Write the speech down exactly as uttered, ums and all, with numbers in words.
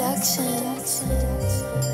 Seduction.